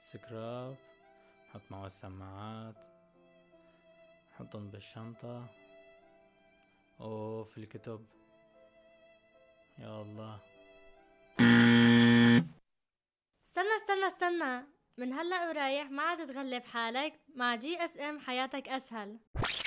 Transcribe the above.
سكراب، حط معه السماعات، حطهم بالشنطة. اوف الكتب، يا الله. استنى استنى استنى، من هلا ورايح ما عاد تغلب حالك مع GSM، حياتك اسهل.